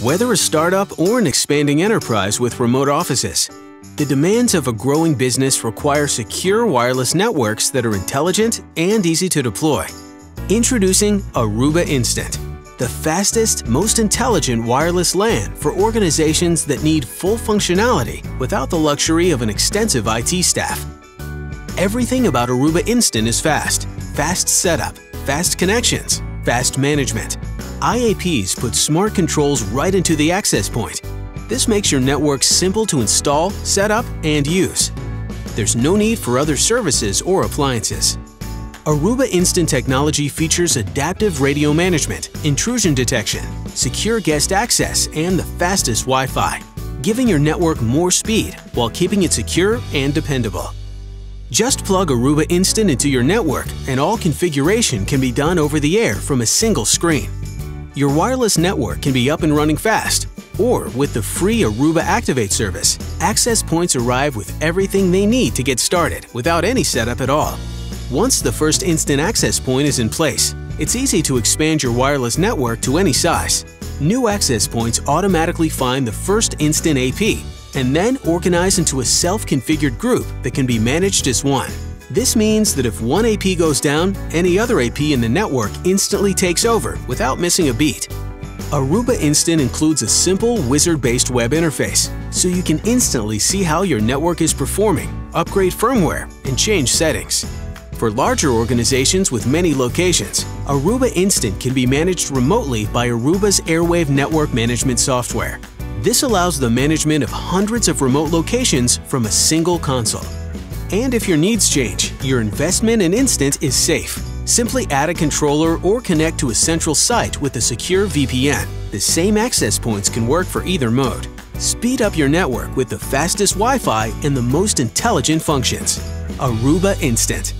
Whether a startup or an expanding enterprise with remote offices, the demands of a growing business require secure wireless networks that are intelligent and easy to deploy. Introducing Aruba Instant, the fastest, most intelligent wireless LAN for organizations that need full functionality without the luxury of an extensive IT staff. Everything about Aruba Instant is fast setup, fast connections, fast management. IAPs put smart controls right into the access point. This makes your network simple to install, set up, and use. There's no need for other services or appliances. Aruba Instant technology features adaptive radio management, intrusion detection, secure guest access, and the fastest Wi-Fi, giving your network more speed while keeping it secure and dependable. Just plug Aruba Instant into your network and all configuration can be done over the air from a single screen. Your wireless network can be up and running fast, or with the free Aruba Activate service, access points arrive with everything they need to get started without any setup at all. Once the first instant access point is in place, it's easy to expand your wireless network to any size. New access points automatically find the first instant AP and then organize into a self-configured group that can be managed as one. This means that if one AP goes down, any other AP in the network instantly takes over without missing a beat. Aruba Instant includes a simple wizard-based web interface, so you can instantly see how your network is performing, upgrade firmware, and change settings. For larger organizations with many locations, Aruba Instant can be managed remotely by Aruba's AirWave network management software. This allows the management of hundreds of remote locations from a single console. And if your needs change, your investment in Instant is safe. Simply add a controller or connect to a central site with a secure VPN. The same access points can work for either mode. Speed up your network with the fastest Wi-Fi and the most intelligent functions. Aruba Instant.